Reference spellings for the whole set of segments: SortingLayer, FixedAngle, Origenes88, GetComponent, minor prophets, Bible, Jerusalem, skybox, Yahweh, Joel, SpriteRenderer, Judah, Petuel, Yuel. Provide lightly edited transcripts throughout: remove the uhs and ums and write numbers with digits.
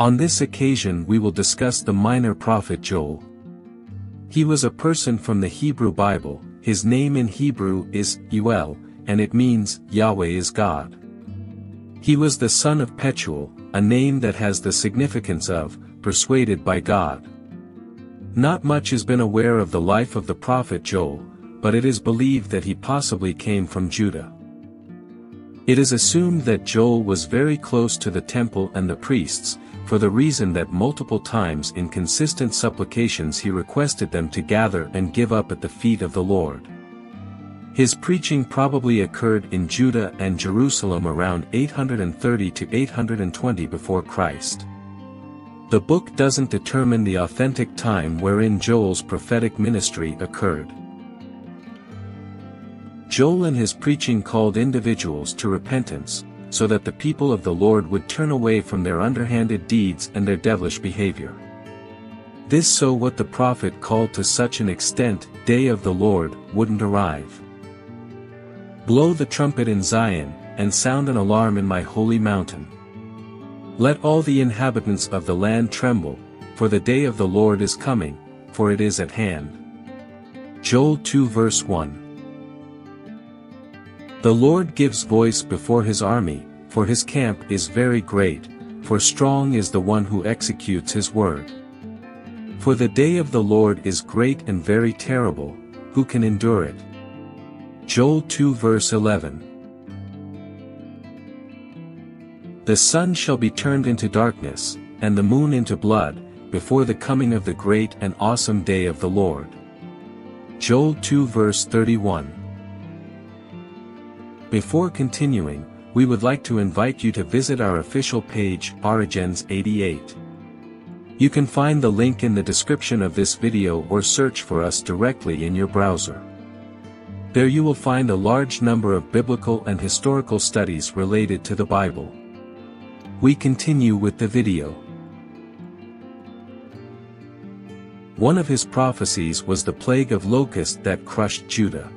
On this occasion we will discuss the minor prophet Joel. He was a person from the Hebrew Bible. His name in Hebrew is Yuel, and it means Yahweh is God. He was the son of Petuel, a name that has the significance of persuaded by God. Not much has been aware of the life of the prophet Joel, but it is believed that he possibly came from Judah. It is assumed that Joel was very close to the temple and the priests, for the reason that multiple times in consistent supplications he requested them to gather and give up at the feet of the Lord. His preaching probably occurred in Judah and Jerusalem around 830 to 820 before Christ. The book doesn't determine the authentic time wherein Joel's prophetic ministry occurred. Joel in his preaching called individuals to repentance, so that the people of the Lord would turn away from their underhanded deeds and their devilish behavior. This so what the prophet called to such an extent, day of the Lord wouldn't arrive. Blow the trumpet in Zion, and sound an alarm in my holy mountain. Let all the inhabitants of the land tremble, for the day of the Lord is coming, for it is at hand. Joel 2 verse 1. The Lord gives voice before his army, for his camp is very great, for strong is the one who executes his word. For the day of the Lord is great and very terrible, who can endure it? Joel 2 verse 11. The sun shall be turned into darkness, and the moon into blood, before the coming of the great and awesome day of the Lord. Joel 2 verse 31. Before continuing, we would like to invite you to visit our official page, Origenes88. You can find the link in the description of this video or search for us directly in your browser. There you will find a large number of biblical and historical studies related to the Bible. We continue with the video. One of his prophecies was the plague of locusts that crushed Judah.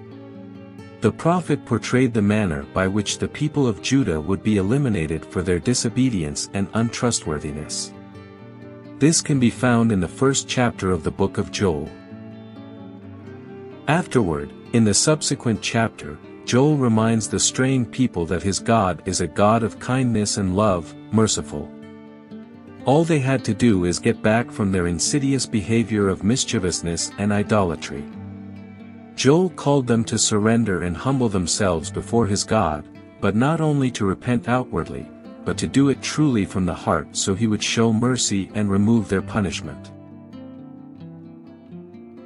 The prophet portrayed the manner by which the people of Judah would be eliminated for their disobedience and untrustworthiness. This can be found in the first chapter of the book of Joel. Afterward, in the subsequent chapter, Joel reminds the straying people that his God is a God of kindness and love, merciful. All they had to do is get back from their insidious behavior of mischievousness and idolatry. Joel called them to surrender and humble themselves before his God, but not only to repent outwardly, but to do it truly from the heart so he would show mercy and remove their punishment.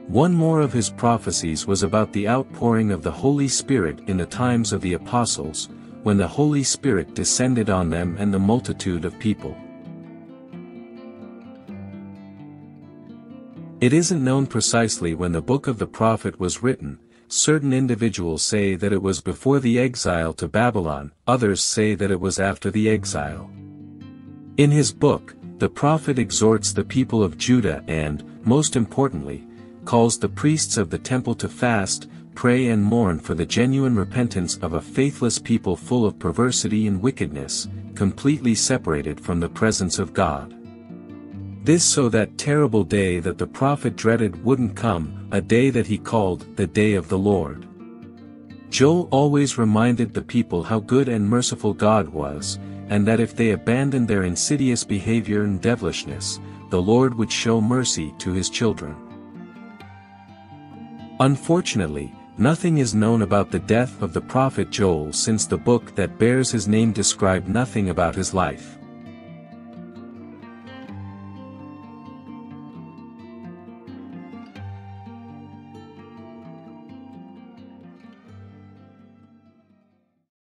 One more of his prophecies was about the outpouring of the Holy Spirit in the times of the apostles, when the Holy Spirit descended on them and the multitude of people. It isn't known precisely when the book of the prophet was written. Certain individuals say that it was before the exile to Babylon, others say that it was after the exile. In his book, the prophet exhorts the people of Judah and, most importantly, calls the priests of the temple to fast, pray and mourn for the genuine repentance of a faithless people full of perversity and wickedness, completely separated from the presence of God. This so that terrible day that the prophet dreaded wouldn't come, a day that he called the day of the Lord. Joel always reminded the people how good and merciful God was, and that if they abandoned their insidious behavior and devilishness, the Lord would show mercy to his children. Unfortunately, nothing is known about the death of the prophet Joel since the book that bears his name described nothing about his life.